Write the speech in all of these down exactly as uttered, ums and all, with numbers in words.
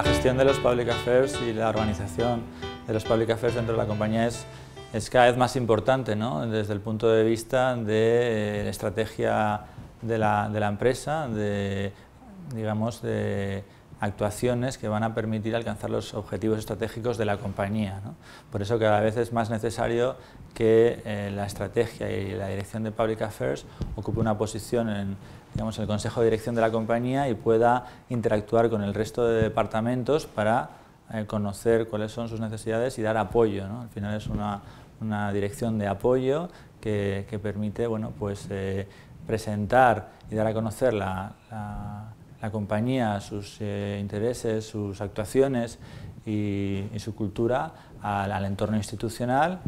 La gestión de los public affairs y la organización de los public affairs dentro de la compañía es, es cada vez más importante, ¿no? Desde el punto de vista de la estrategia de la, de la empresa, de, digamos, de actuaciones que van a permitir alcanzar los objetivos estratégicos de la compañía, ¿no? Por eso cada vez es más necesario que eh, la estrategia y la dirección de Public Affairs ocupe una posición en, digamos, en el consejo de dirección de la compañía y pueda interactuar con el resto de departamentos para eh, conocer cuáles son sus necesidades y dar apoyo, ¿no? Al final es una, una dirección de apoyo que, que permite, bueno, pues, eh, presentar y dar a conocer la, la la compañía, sus eh, intereses, sus actuaciones y, y su cultura al, al entorno institucional.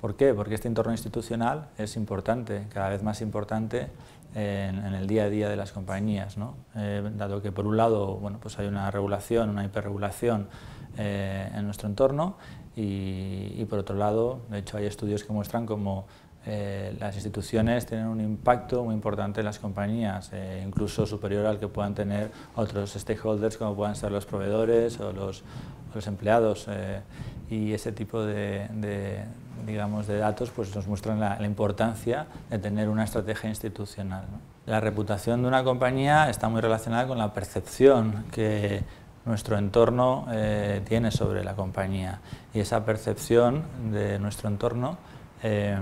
¿Por qué? Porque este entorno institucional es importante, cada vez más importante en, en el día a día de las compañías, ¿no? Eh, dado que por un lado, bueno, pues hay una regulación, una hiperregulación eh, en nuestro entorno y, y por otro lado, de hecho hay estudios que muestran cómo Eh, las instituciones tienen un impacto muy importante en las compañías, eh, incluso superior al que puedan tener otros stakeholders como puedan ser los proveedores o los, los empleados, eh, y ese tipo de, de, digamos, de datos pues nos muestran la, la importancia de tener una estrategia institucional, ¿no? La reputación de una compañía está muy relacionada con la percepción que nuestro entorno eh, tiene sobre la compañía, y esa percepción de nuestro entorno eh,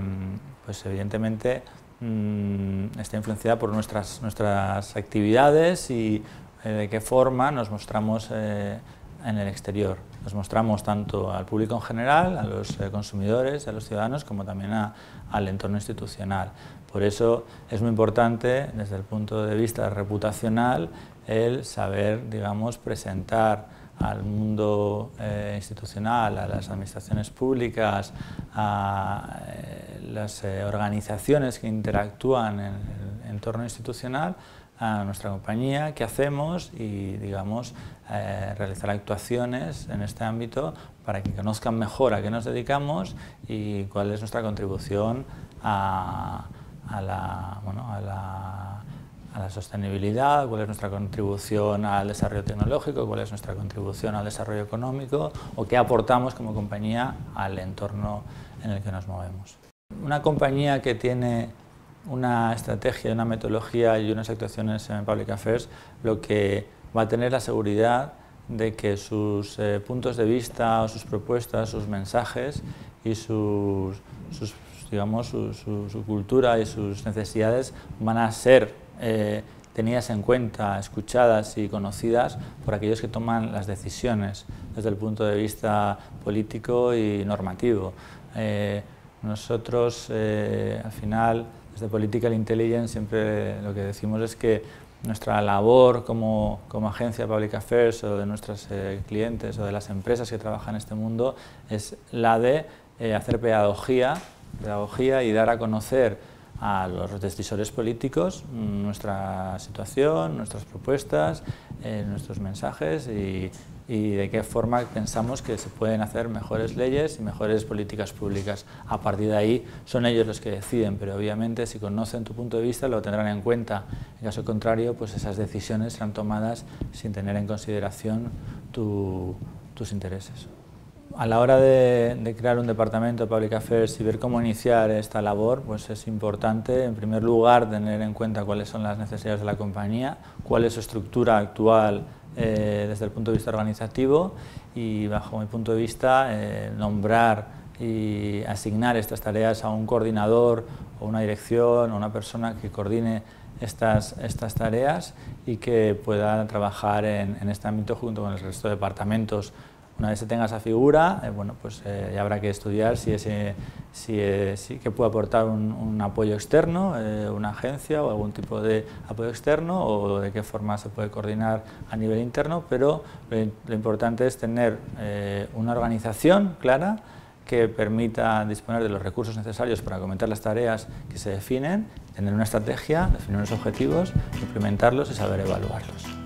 pues evidentemente mmm, está influenciada por nuestras, nuestras actividades y eh, de qué forma nos mostramos eh, en el exterior. Nos mostramos tanto al público en general, a los eh, consumidores, a los ciudadanos, como también a, al entorno institucional. Por eso es muy importante, desde el punto de vista reputacional, el saber, digamos, presentar al mundo eh, institucional, a las administraciones públicas, a eh, las eh, organizaciones que interactúan en el entorno institucional, a nuestra compañía, qué hacemos y, digamos, eh, realizar actuaciones en este ámbito para que conozcan mejor a qué nos dedicamos y cuál es nuestra contribución a, a la, bueno, a la a la sostenibilidad, cuál es nuestra contribución al desarrollo tecnológico, cuál es nuestra contribución al desarrollo económico o qué aportamos como compañía al entorno en el que nos movemos. Una compañía que tiene una estrategia, una metodología y unas actuaciones en Public Affairs, lo que va a tener la seguridad de que sus eh, puntos de vista, sus propuestas, sus mensajes y sus, sus, digamos, su, su, su cultura y sus necesidades van a ser Eh, tenidas en cuenta, escuchadas y conocidas por aquellos que toman las decisiones desde el punto de vista político y normativo. Eh, nosotros, eh, al final, desde Political Intelligence siempre lo que decimos es que nuestra labor como, como agencia Public Affairs o de nuestros eh, clientes o de las empresas que trabajan en este mundo es la de eh, hacer pedagogía, pedagogía y dar a conocer a los decisores políticos nuestra situación, nuestras propuestas, eh, nuestros mensajes y, y de qué forma pensamos que se pueden hacer mejores leyes y mejores políticas públicas. A partir de ahí son ellos los que deciden, pero obviamente si conocen tu punto de vista lo tendrán en cuenta. En caso contrario, pues esas decisiones serán tomadas sin tener en consideración tu, tus intereses. A la hora de, de crear un departamento de Public Affairs y ver cómo iniciar esta labor, pues es importante, en primer lugar, tener en cuenta cuáles son las necesidades de la compañía, cuál es su estructura actual eh, desde el punto de vista organizativo y, bajo mi punto de vista, eh, nombrar y asignar estas tareas a un coordinador o una dirección o una persona que coordine Estas, estas tareas y que pueda trabajar en, en este ámbito junto con el resto de departamentos. Una vez se tenga esa figura, eh, bueno, pues eh, ya habrá que estudiar si, ese, si, eh, si que puede aportar un, un apoyo externo, eh, una agencia o algún tipo de apoyo externo, o de qué forma se puede coordinar a nivel interno, pero lo, lo importante es tener eh, una organización clara que permita disponer de los recursos necesarios para acometer las tareas que se definen, tener una estrategia, definir unos objetivos, implementarlos y saber evaluarlos.